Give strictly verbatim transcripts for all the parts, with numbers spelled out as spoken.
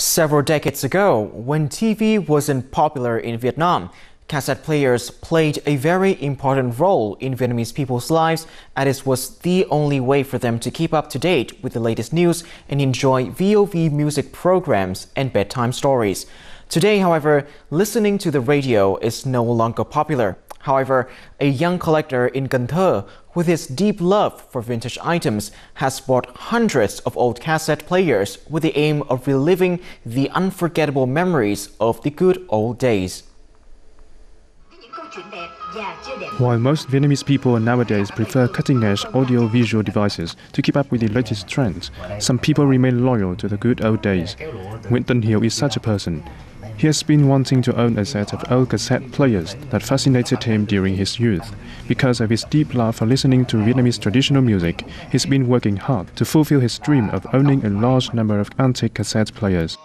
Several decades ago, when T V wasn't popular in Vietnam, cassette players played a very important role in Vietnamese people's lives, and it was the only way for them to keep up to date with the latest news and enjoy V O V music programs and bedtime stories. Today, however, listening to the radio is no longer popular. However, a young collector in Can Tho, with his deep love for vintage items, has bought hundreds of old cassette players with the aim of reliving the unforgettable memories of the good old days. While most Vietnamese people nowadays prefer cutting-edge audio-visual devices to keep up with the latest trends, some people remain loyal to the good old days. Nguyen Tan Hieu is such a person. He has been wanting to own a set of old cassette players that fascinated him during his youth. Because of his deep love for listening to Vietnamese traditional music, he's been working hard to fulfill his dream of owning a large number of antique cassette players.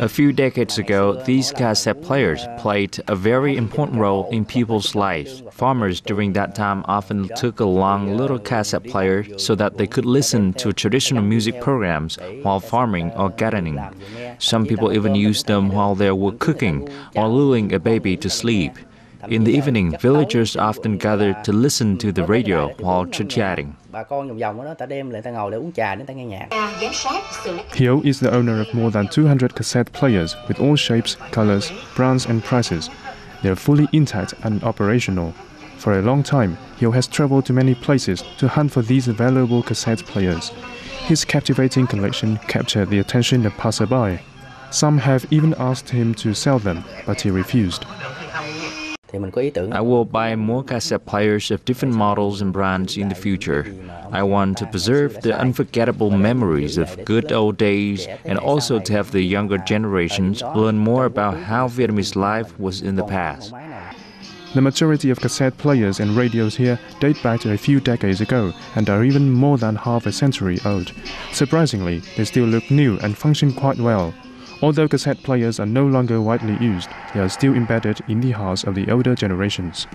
A few decades ago, these cassette players played a very important role in people's lives. Farmers during that time often took along little cassette players so that they could listen to traditional music programs while farming or gardening. Some people even used them while they were cooking or lulling a baby to sleep. In the evening, villagers often gathered to listen to the radio while chit-chatting. Hieu is the owner of more than two hundred cassette players with all shapes, colors, brands and prices. They are fully intact and operational. For a long time, Hieu has traveled to many places to hunt for these valuable cassette players. His captivating collection captured the attention of passersby. Some have even asked him to sell them, but he refused. I will buy more cassette players of different models and brands in the future. I want to preserve the unforgettable memories of good old days and also to have the younger generations learn more about how Vietnamese life was in the past. The majority of cassette players and radios here date back to a few decades ago and are even more than half a century old. Surprisingly, they still look new and function quite well. Although cassette players are no longer widely used, they are still embedded in the hearts of the older generations.